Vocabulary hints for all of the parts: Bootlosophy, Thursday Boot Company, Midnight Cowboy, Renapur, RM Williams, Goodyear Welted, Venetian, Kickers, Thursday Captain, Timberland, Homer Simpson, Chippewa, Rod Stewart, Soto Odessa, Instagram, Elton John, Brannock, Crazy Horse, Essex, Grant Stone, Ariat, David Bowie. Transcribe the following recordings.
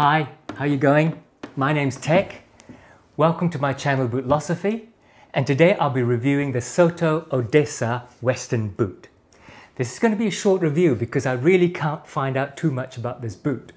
Hi, how you going? My name's Tech. Welcome to my channel Bootlosophy, and today I'll be reviewing the Soto Odessa Western boot. This is going to be a short review because I really can't find out too much about this boot.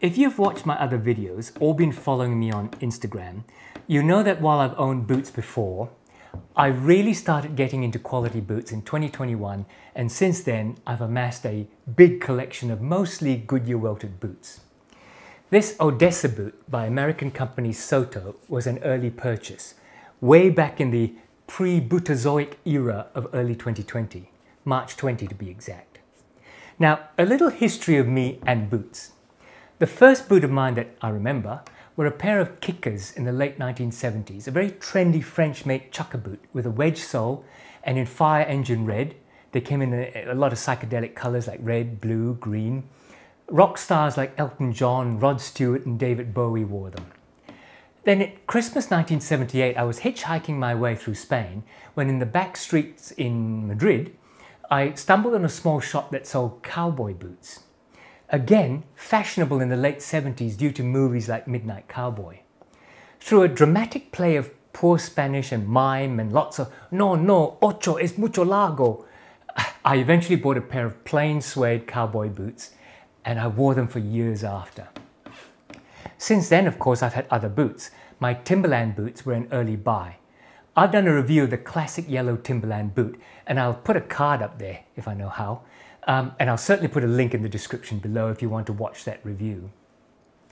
If you've watched my other videos or been following me on Instagram, you know that while I've owned boots before, I really started getting into quality boots in 2021, and since then I've amassed a big collection of mostly Goodyear Welted boots. This Odessa boot by American company Soto was an early purchase, way back in the pre-Bootazoic era of early 2020, March 20 to be exact. Now, a little history of me and boots. The first boot of mine that I remember were a pair of Kickers in the late 1970s, a very trendy French-made chukka boot with a wedge sole and in fire engine red. They came in a lot of psychedelic colours like red, blue, green. Rock stars like Elton John, Rod Stewart and David Bowie wore them. Then at Christmas 1978, I was hitchhiking my way through Spain when in the back streets in Madrid, I stumbled on a small shop that sold cowboy boots. Again, fashionable in the late 70s due to movies like Midnight Cowboy. Through a dramatic play of poor Spanish and mime and lots of no, no, ocho es mucho largo, I eventually bought a pair of plain suede cowboy boots and I wore them for years after. Since then, of course, I've had other boots. My Timberland boots were an early buy. I've done a review of the classic yellow Timberland boot and I'll put a card up there if I know how. And I'll certainly put a link in the description below if you want to watch that review.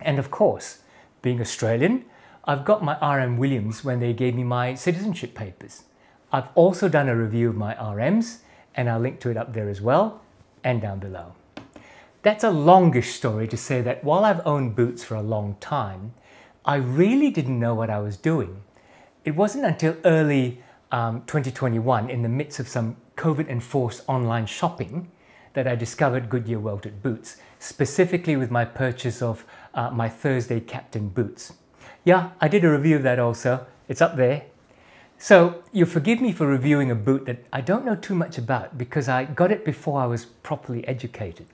And of course, being Australian, I've got my RM Williams when they gave me my citizenship papers. I've also done a review of my RMs, and I'll link to it up there as well, and down below. That's a longish story to say that while I've owned boots for a long time, I really didn't know what I was doing. It wasn't until early 2021, in the midst of some COVID-enforced online shopping, that I discovered Goodyear Welted boots, specifically with my purchase of my Thursday Captain boots. Yeah, I did a review of that also. It's up there. So you'll forgive me for reviewing a boot that I don't know too much about because I got it before I was properly educated.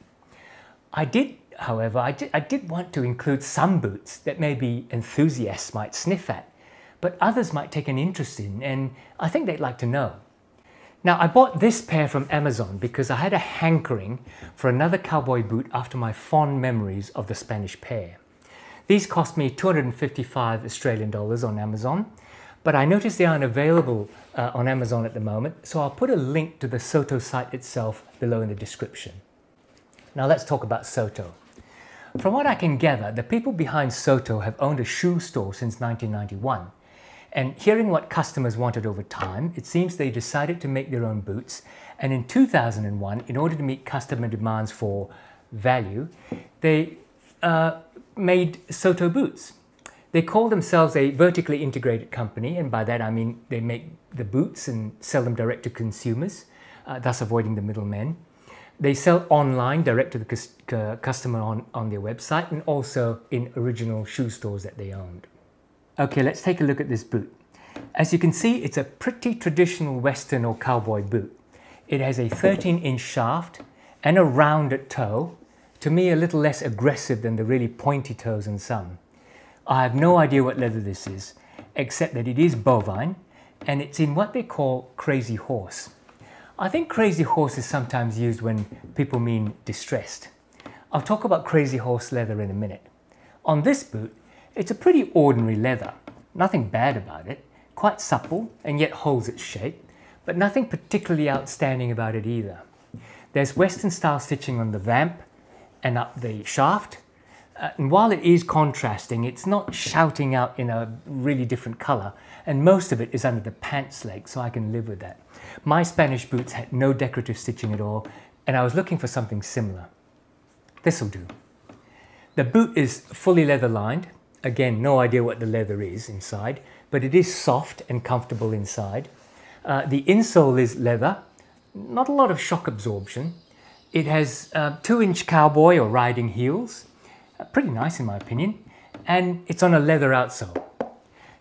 I did, however, I did want to include some boots that maybe enthusiasts might sniff at, but others might take an interest in, and I think they'd like to know. Now, I bought this pair from Amazon because I had a hankering for another cowboy boot after my fond memories of the Spanish pair. These cost me 255 Australian dollars on Amazon, but I noticed they aren't available on Amazon at the moment, so I'll put a link to the Soto site itself below in the description. Now let's talk about Soto. From what I can gather, the people behind Soto have owned a shoe store since 1991. And hearing what customers wanted over time, it seems they decided to make their own boots. And in 2001, in order to meet customer demands for value, they made Soto boots. They call themselves a vertically integrated company, and by that I mean they make the boots and sell them direct to consumers, thus avoiding the middlemen. They sell online, direct to the customer on their website, and also in original shoe stores that they owned. Okay, let's take a look at this boot. As you can see, it's a pretty traditional Western or cowboy boot. It has a 13-inch shaft and a rounded toe, to me a little less aggressive than the really pointy toes in some. I have no idea what leather this is, except that it is bovine, and it's in what they call Crazy Horse. I think Crazy Horse is sometimes used when people mean distressed. I'll talk about Crazy Horse leather in a minute. On this boot, it's a pretty ordinary leather, nothing bad about it, quite supple and yet holds its shape, but nothing particularly outstanding about it either. There's Western style stitching on the vamp and up the shaft, and while it is contrasting, it's not shouting out in a really different colour, and most of it is under the pants leg, so I can live with that. My Spanish boots had no decorative stitching at all, and I was looking for something similar. This'll do. The boot is fully leather lined. Again, no idea what the leather is inside, but it is soft and comfortable inside. The insole is leather, not a lot of shock absorption. It has 2-inch cowboy or riding heels, pretty nice in my opinion, and it's on a leather outsole.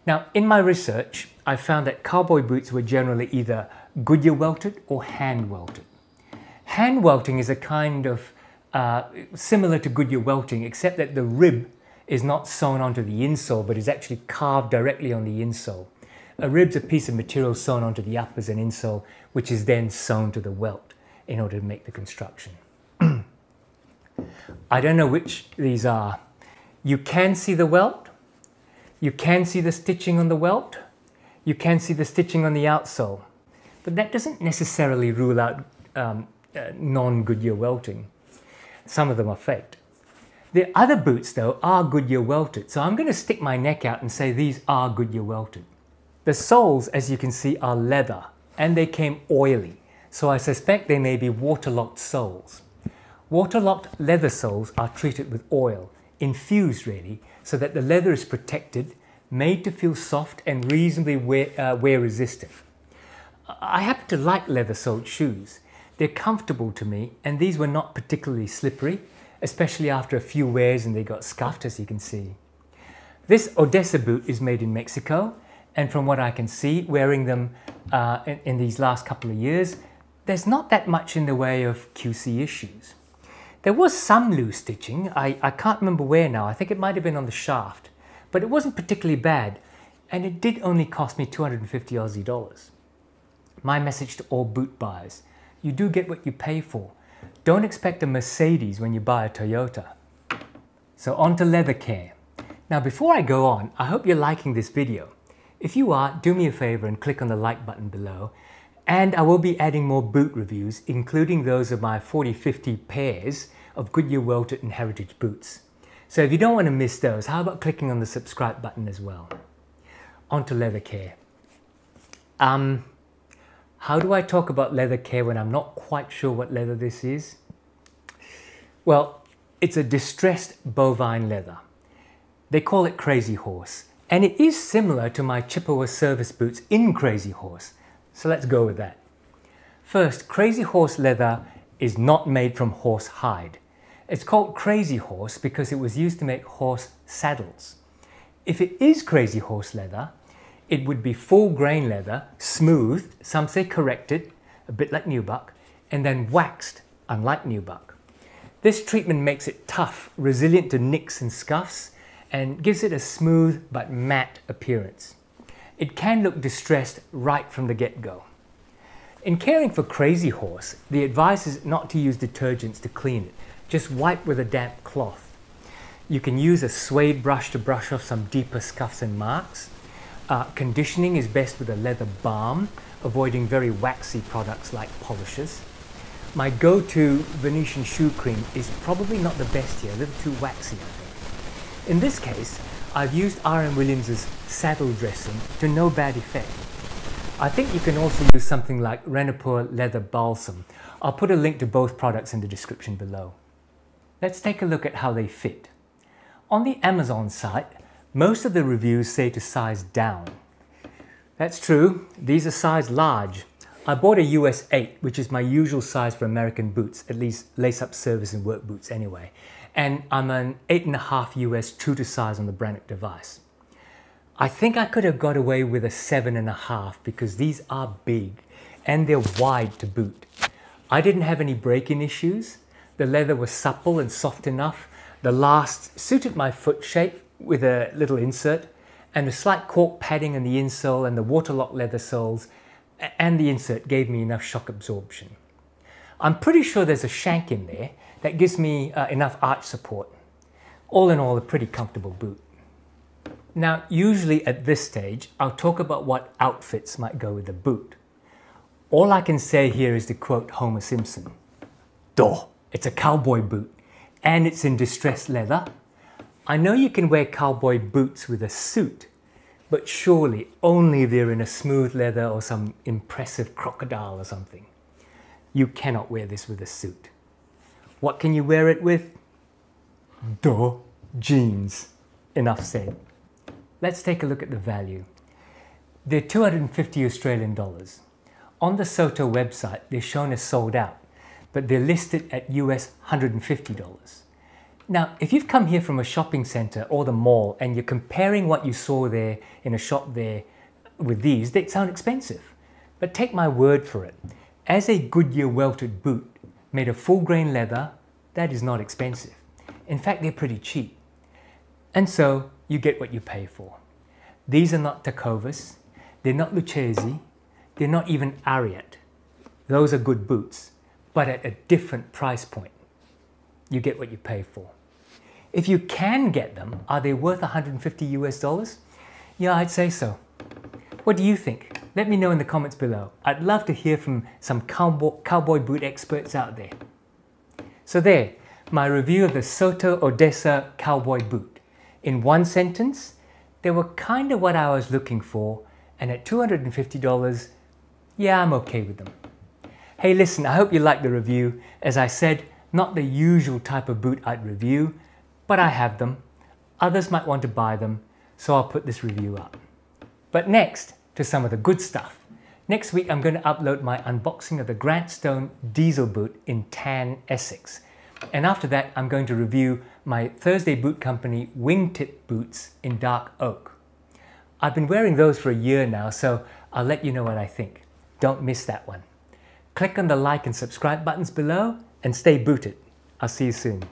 Now, in my research, I found that cowboy boots were generally either Goodyear welted or hand welted. Hand welting is a kind of similar to Goodyear welting, except that the rib is not sewn onto the insole, but is actually carved directly on the insole. A rib's a piece of material sewn onto the uppers and insole, which is then sewn to the welt in order to make the construction. I don't know which these are. You can see the welt. You can see the stitching on the welt. You can see the stitching on the outsole. But that doesn't necessarily rule out non-Goodyear welting. Some of them are faked. The other boots, though, are Goodyear welted. So I'm going to stick my neck out and say these are Goodyear welted. The soles, as you can see, are leather and they came oily. So I suspect they may be waterlogged soles. Waterlogged leather soles are treated with oil, infused really, so that the leather is protected, made to feel soft and reasonably wear resistant. I happen to like leather-soled shoes. They're comfortable to me and these were not particularly slippery, especially after a few wears and they got scuffed, as you can see. This Odessa boot is made in Mexico and from what I can see, wearing them in these last couple of years, there's not that much in the way of QC issues. There was some loose stitching, I can't remember where now, I think it might have been on the shaft, but it wasn't particularly bad and it did only cost me 250 Aussie dollars. My message to all boot buyers, you do get what you pay for. Don't expect a Mercedes when you buy a Toyota. So on to leather care. Now before I go on, I hope you're liking this video. If you are, do me a favor and click on the like button below. And I will be adding more boot reviews, including those of my 40-50 pairs of Goodyear welted and heritage boots. So if you don't want to miss those, how about clicking on the subscribe button as well. On to leather care. How do I talk about leather care when I'm not quite sure what leather this is? Well, it's a distressed bovine leather. They call it Crazy Horse, and it is similar to my Chippewa service boots in Crazy Horse. So let's go with that. First, Crazy Horse leather is not made from horse hide. It's called Crazy Horse because it was used to make horse saddles. If it is Crazy Horse leather, it would be full grain leather, smoothed, some say corrected, a bit like nubuck, and then waxed, unlike nubuck. This treatment makes it tough, resilient to nicks and scuffs, and gives it a smooth but matte appearance. It can look distressed right from the get-go. In caring for Crazy Horse, the advice is not to use detergents to clean it, just wipe with a damp cloth. You can use a suede brush to brush off some deeper scuffs and marks. Conditioning is best with a leather balm, avoiding very waxy products like polishes. My go-to Venetian shoe cream is probably not the best here, a little too waxy, I think. In this case, I've used RM Williams' saddle dressing to no bad effect. I think you can also use something like Renapur leather balsam. I'll put a link to both products in the description below. Let's take a look at how they fit. On the Amazon site, most of the reviews say to size down. That's true, these are size large. I bought a US 8, which is my usual size for American boots, at least lace-up service and work boots anyway. And I'm an 8.5 US true to size on the Brannock device. I think I could have got away with a 7.5 because these are big and they're wide to boot. I didn't have any break-in issues. The leather was supple and soft enough. The last suited my foot shape, with a little insert and a slight cork padding in the insole and the waterlogged leather soles and the insert gave me enough shock absorption. I'm pretty sure there's a shank in there that gives me enough arch support. All in all, a pretty comfortable boot. Now, usually at this stage, I'll talk about what outfits might go with the boot. All I can say here is to quote Homer Simpson. Duh, it's a cowboy boot and it's in distressed leather. I know you can wear cowboy boots with a suit, but surely only if they're in a smooth leather or some impressive crocodile or something. You cannot wear this with a suit. What can you wear it with? Duh, jeans. Enough said. Let's take a look at the value. They're 250 Australian dollars. On the Soto website, they're shown as sold out, but they're listed at US $150. Now, if you've come here from a shopping center or the mall and you're comparing what you saw there in a shop there with these, they sound expensive. But take my word for it. As a Goodyear Welted boot made of full grain leather, that is not expensive. In fact, they're pretty cheap. And so you get what you pay for. These are not Tacovas, they're not Lucchesi, they're not even Ariat. Those are good boots, but at a different price point. You get what you pay for. If you can get them, are they worth $150 US? Yeah, I'd say so. What do you think? Let me know in the comments below. I'd love to hear from some cowboy boot experts out there. So there, my review of the Soto Odessa cowboy boot. In one sentence, they were kind of what I was looking for, and at $250, yeah, I'm okay with them. Hey listen, I hope you liked the review. As I said, not the usual type of boot I'd review, but I have them. Others might want to buy them, so I'll put this review up. But next, to some of the good stuff. Next week, I'm going to upload my unboxing of the Grant Stone diesel boot in tan Essex. And after that, I'm going to review my Thursday Boot Company wingtip boots in dark oak. I've been wearing those for a year now, so I'll let you know what I think. Don't miss that one. Click on the like and subscribe buttons below and stay booted. I'll see you soon.